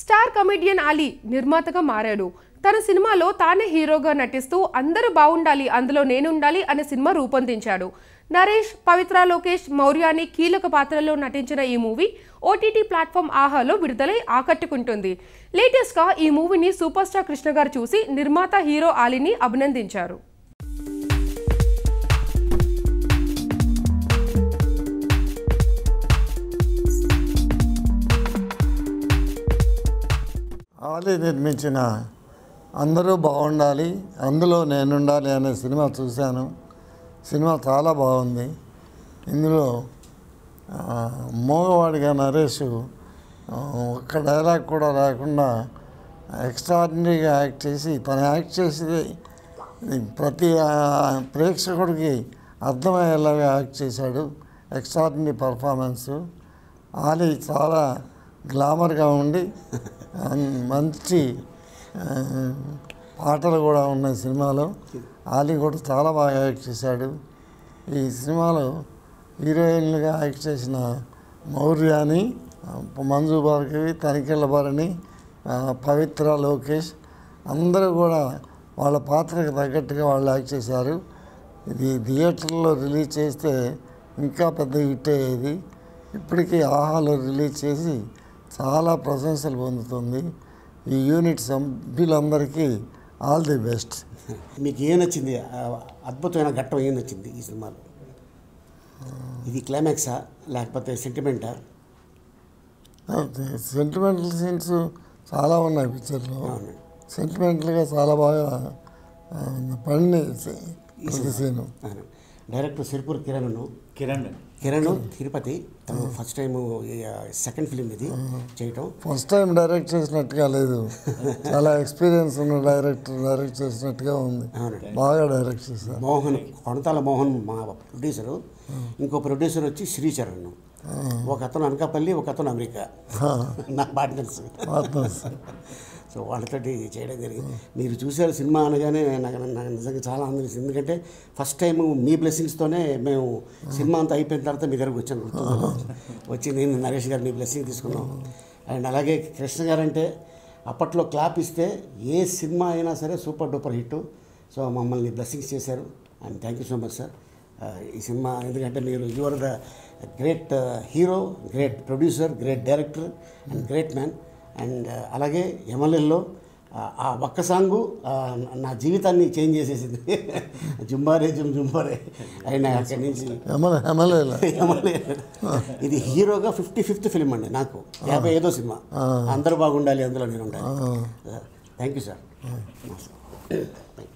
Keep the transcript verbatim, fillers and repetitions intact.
Star comedian Ali నిర్మాతగా మారాడు. తన సినిమాలో తానే హీరోగా నటిస్తూ అందరూ బాగుండాలి అందులో నేను ఉండాలి అనే సినిమా రూపొందించాడు. నరేష్, పవిత్ర లోకేష్, మౌర్యాని కీలక పాత్రల్లో నటించిన ఈ మూవీ ఓటీటీ ప్లాట్‌ఫామ్ ఆహాలో విడుదలై ఆకట్టుకుంటుంది. లేటెస్ట్ గా ఈ మూవీని సూపర్ స్టార్ కృష్ణ గారు చూసి నిర్మాత హీరో అలీని అభినందించారు. అలీ నిర్మించిన అందరూ బాగుండాలి అందులో నేనుండాలి అనే సినిమా చూశాను. సినిమా చాలా బాగుంది. ఇందులో మోగవాడిగా నరేష్ ఒక్క డైలాగ్ కూడా రాకుండా ఎక్స్ట్రాడినరీగా యాక్ట్ చేసి తను యాక్ట్ చేసేది ప్రతి ప్రేక్షకుడికి అర్థమయ్యేలాగా యాక్ట్ చేశాడు. Extraordinary performance. అలీ చాలా గ్లామర్గా ఉండి మంచి పాటలు కూడా ఉన్నాయి సినిమాలో. అలీ కూడా చాలా బాగా యాక్ట్ చేశాడు. ఈ సినిమాలో హీరోయిన్లుగా యాక్ట్ చేసిన మౌర్యాని, మంజు భార్గవి, తనికెళ్ళ భరణి, పవిత్ర లోకేష్ అందరూ కూడా వాళ్ళ పాత్రకు తగ్గట్టుగా వాళ్ళు యాక్ట్ చేశారు. ఇది థియేటర్లో రిలీజ్ చేస్తే ఇంకా పెద్ద హిట్ అయ్యేది. ఇప్పటికీ ఆహాలో రిలీజ్ చేసి చాలా ప్రశంసలు పొందుతుంది. ఈ యూనిట్ సభ్యులందరికీ ఆల్ ది బెస్ట్. మీకు ఏం నచ్చింది? అద్భుతమైన ఘట్టం ఏం నచ్చింది ఈ సినిమాలో? ఇది క్లైమాక్సా లేకపోతే సెంటిమెంటా? సెంటిమెంటల్ సీన్స్ చాలా ఉన్నాయి పిక్చర్లో. సెంటిమెంటల్గా చాలా బాగా పండి సీను. డైరెక్టర్ సిరిపూర్ కిరణ్ కిరణ్ కిరణ్ తిరుపతి తను ఫస్ట్ టైం సెకండ్ ఫిలిం ఇది చేయటం. ఫస్ట్ టైం డైరెక్ట్ చేసినట్టుగా లేదు, చాలా ఎక్స్పీరియన్స్ ఉన్న డైరెక్టర్ డైరెక్ట్ చేసినట్టుగా ఉంది. బాగా డైరెక్ట్ చేశారు. మోహన్ కొనతాల మోహన్ మా ప్రొడ్యూసరు, ఇంకో ప్రొడ్యూసర్ వచ్చి శ్రీచరణ్, ఒక అతను అనకాపల్లి, ఒక అతను అమెరికా, నా పార్ట్నర్స్. సో వాళ్ళతోటి చేయడం జరిగింది. మీరు చూశారు సినిమా అనగానే నాకు నాకు నిజంగా చాలా ఆనందించింది. ఎందుకంటే ఫస్ట్ టైం మీ బ్లెస్సింగ్స్తోనే మేము సినిమా అంతా అయిపోయిన తర్వాత మీ దగ్గరకు వచ్చాను. వచ్చి నేను నరేష్ గారు మీ బ్లెస్సింగ్ తీసుకున్నాం. అండ్ అలాగే కృష్ణ గారు అంటే అప్పట్లో క్లాప్ ఇస్తే ఏ సినిమా అయినా సరే సూపర్ డూపర్ హిట్. సో మమ్మల్ని బ్లెస్సింగ్స్ చేశారు and thank you so much sir. ఈ సినిమా ఎందుకంటే మీరు you are the great hero, great producer, great director and great man. And అలాగే ఎమ్మెల్యేలో ఆ ఒక్క సాంగు నా జీవితాన్ని చేంజ్ చేసేసింది. జుంబారే జుమ్ జుంబారే అయినా అక్కడి నుంచి ఎమ్మెల్యే. ఇది హీరోగా ఫిఫ్టీ ఫిఫ్త్ ఫిలిం అండి, నాకు యాభై ఐదో సినిమా. అందరూ బాగుండాలి అందులో నేను ఉండాలి. Thank you sir.